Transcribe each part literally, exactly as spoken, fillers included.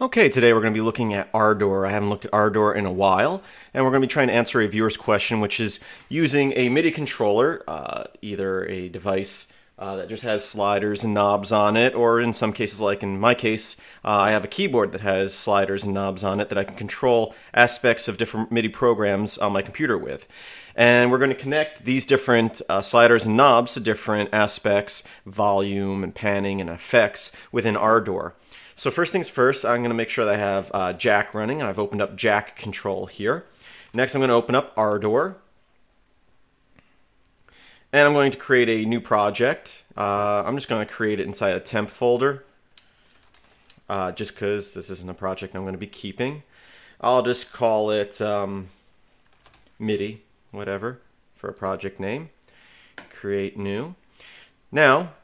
Okay, today we're going to be looking at Ardour. I haven't looked at Ardour in a while, and we're going to be trying to answer a viewer's question, which is using a MIDI controller, uh, either a device uh, that just has sliders and knobs on it, or in some cases, like in my case, uh, I have a keyboard that has sliders and knobs on it that I can control aspects of different MIDI programs on my computer with. And we're going to connect these different uh, sliders and knobs to different aspects, volume and panning and effects within Ardour. So first things first, I'm going to make sure that I have uh, Jack running. I've opened up Jack Control here. Next, I'm going to open up Ardour. And I'm going to create a new project. Uh, I'm just going to create it inside a temp folder, uh, just because this isn't a project I'm going to be keeping. I'll just call it um, MIDI, whatever, for a project name. Create new. Now,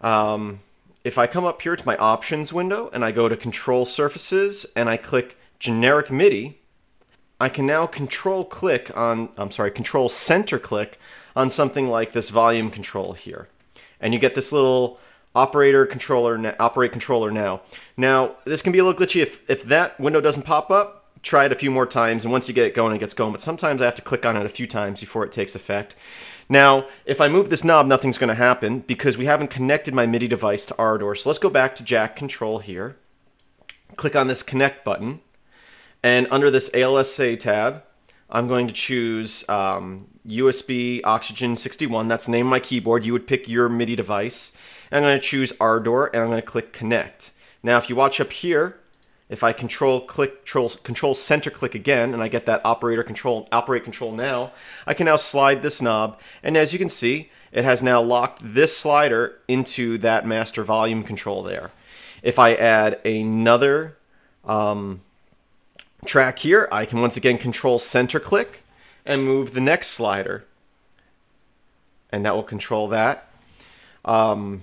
um, if I come up here to my options window and I go to control surfaces and I click generic MIDI, I can now control click on, I'm sorry, control center click on something like this volume control here. And you get this little operator controller, operate controller now. Now, this can be a little glitchy. If, if that window doesn't pop up, try it a few more times, and once you get it going, it gets going. But sometimes I have to click on it a few times before it takes effect. Now, if I move this knob, nothing's going to happen because we haven't connected my MIDI device to Ardour. So let's go back to Jack Control here. Click on this Connect button. And under this ALSA tab, I'm going to choose um, U S B Oxygen sixty-one. That's the name of my keyboard. You would pick your MIDI device. And I'm going to choose Ardour, and I'm going to click Connect. Now, if you watch up here, if I control click, control, control center click again, and I get that operator control, operate control now, I can now slide this knob. And as you can see, it has now locked this slider into that master volume control there. If I add another um, track here, I can once again control center click and move the next slider. And that will control that. Um,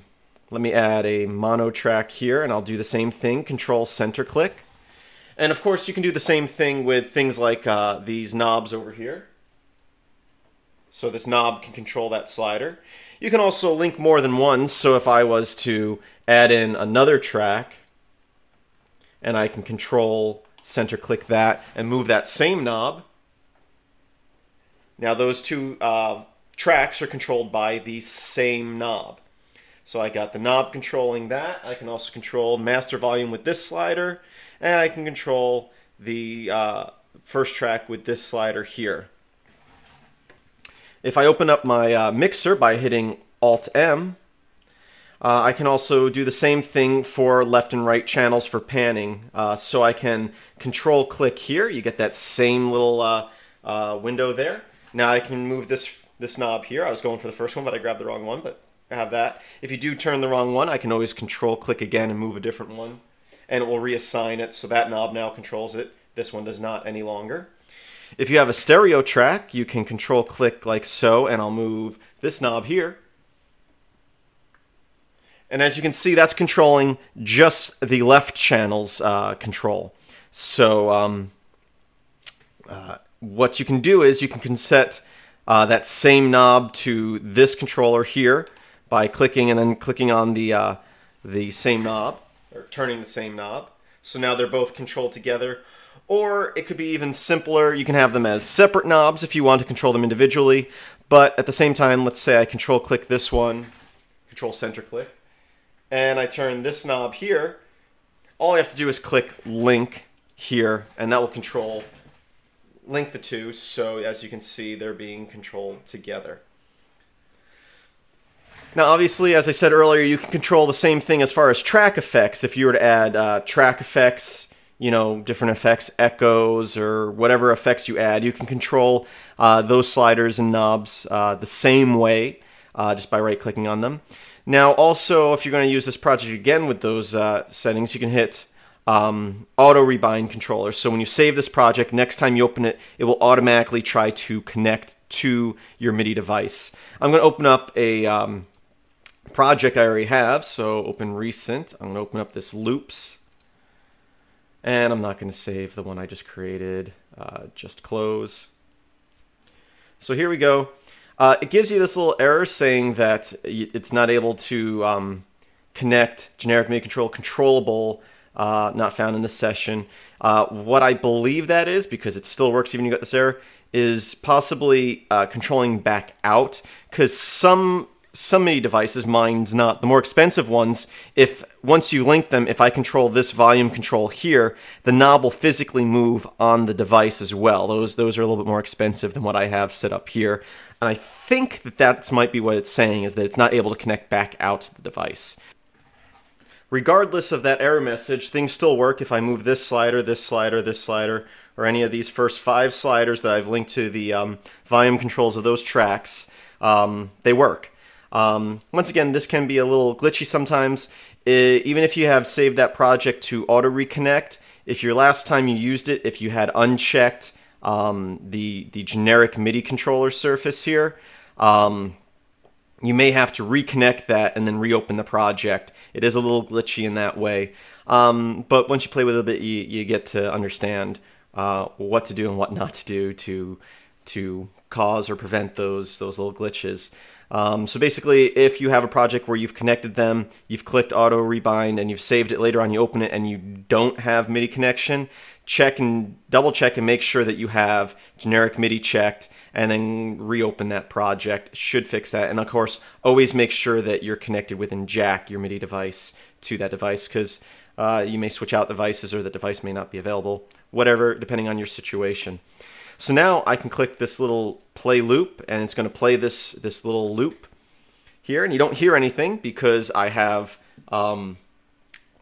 Let me add a mono track here, and I'll do the same thing, control center click. And of course, you can do the same thing with things like uh, these knobs over here. So this knob can control that slider. You can also link more than one, so if I was to add in another track, and I can control center click that and move that same knob. Now those two uh, tracks are controlled by the same knob. So I got the knob controlling that. I can also control master volume with this slider, and I can control the uh, first track with this slider here. If I open up my uh, mixer by hitting Alt M, uh, I can also do the same thing for left and right channels for panning. Uh, so I can control click here. You get that same little uh, uh, window there. Now I can move this, this knob here. I was going for the first one, but I grabbed the wrong one. But I have that. If you do turn the wrong one, I can always control click again and move a different one, and it will reassign it, so that knob now controls it. This one does not any longer. If you have a stereo track, you can control click like so, and I'll move this knob here. And as you can see, that's controlling just the left channel's uh, control. So um, uh, what you can do is you can set uh, that same knob to this controller here by clicking and then clicking on the, uh, the same knob, or turning the same knob. So now they're both controlled together. Or it could be even simpler. You can have them as separate knobs if you want to control them individually. But at the same time, let's say I control click this one, control center click, and I turn this knob here. All I have to do is click link here, and that will control, link the two. So as you can see, they're being controlled together. Now, obviously, as I said earlier, you can control the same thing as far as track effects. If you were to add uh, track effects, you know, different effects, echoes, or whatever effects you add, you can control uh, those sliders and knobs uh, the same way, uh, just by right-clicking on them. Now, also, if you're going to use this project again with those uh, settings, you can hit um, auto-rebind controller. So when you save this project, next time you open it, it will automatically try to connect to your MIDI device. I'm going to open up a Um, project I already have, so open recent. I'm going to open up this loops, and I'm not going to save the one I just created. Uh, just close. So here we go. Uh, it gives you this little error saying that it's not able to um, connect generic MIDI control controllable uh, not found in this session. Uh, what I believe that is, because it still works even if you got this error, is possibly uh, controlling back out, because some some MIDI devices, mine's not, the more expensive ones, if once you link them, if I control this volume control here, the knob will physically move on the device as well. Those, those are a little bit more expensive than what I have set up here. And I think that that's might be what it's saying, is that it's not able to connect back out to the device. Regardless of that error message, things still work if I move this slider, this slider, this slider, or any of these first five sliders that I've linked to the um, volume controls of those tracks. Um, they work. Um, once again, this can be a little glitchy sometimes. It, even if you have saved that project to auto reconnect, if your last time you used it, if you had unchecked um, the, the generic MIDI controller surface here, um, you may have to reconnect that and then reopen the project. It is a little glitchy in that way, um, but once you play with it a bit, you, you get to understand uh, what to do and what not to do to, to cause or prevent those, those little glitches. Um, so basically, if you have a project where you've connected them, you've clicked auto rebind, and you've saved it later on, you open it and you don't have MIDI connection, check and double check and make sure that you have generic MIDI checked, and then reopen that project. Should fix that. And of course, always make sure that you're connected within Jack, your MIDI device, to that device, because uh, you may switch out devices or the device may not be available, whatever, depending on your situation. So now I can click this little play loop, and it's going to play this, this little loop here. And you don't hear anything because I have um,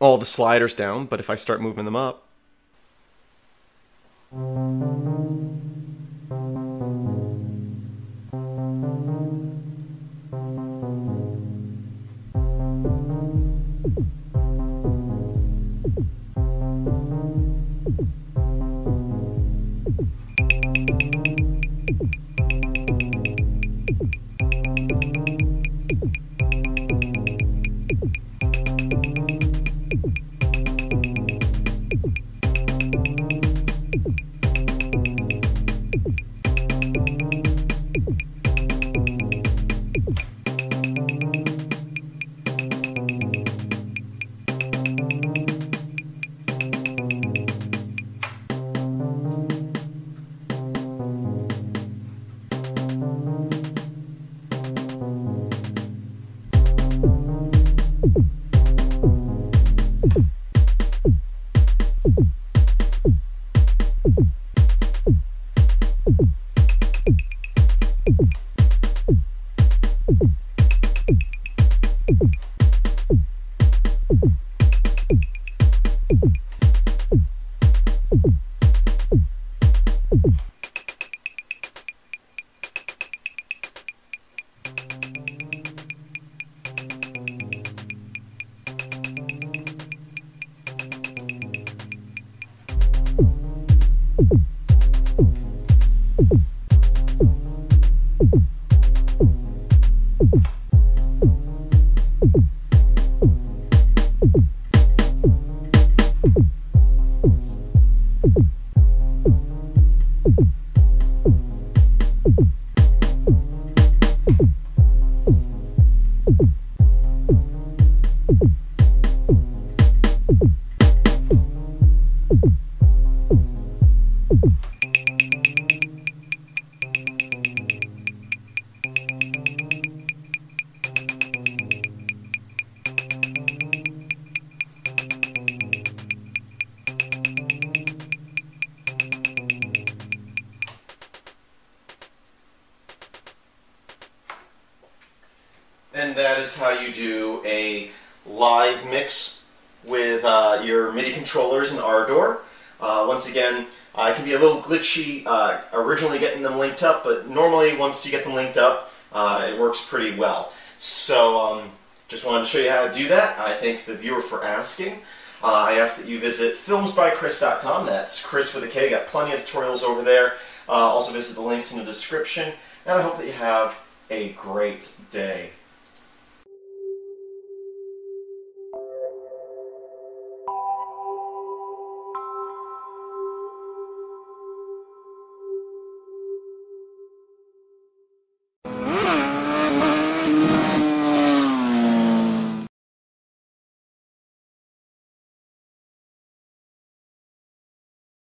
all the sliders down, but if I start moving them up, and that is how you do a live mix with uh, your MIDI controllers in Ardour. Uh, once again, uh, it can be a little glitchy uh, originally getting them linked up, but normally once you get them linked up, uh, it works pretty well. So um, just wanted to show you how to do that. I thank the viewer for asking. Uh, I ask that you visit films by chris dot com. That's Chris with a K. Got plenty of tutorials over there. Uh, also visit the links in the description, and I hope that you have a great day.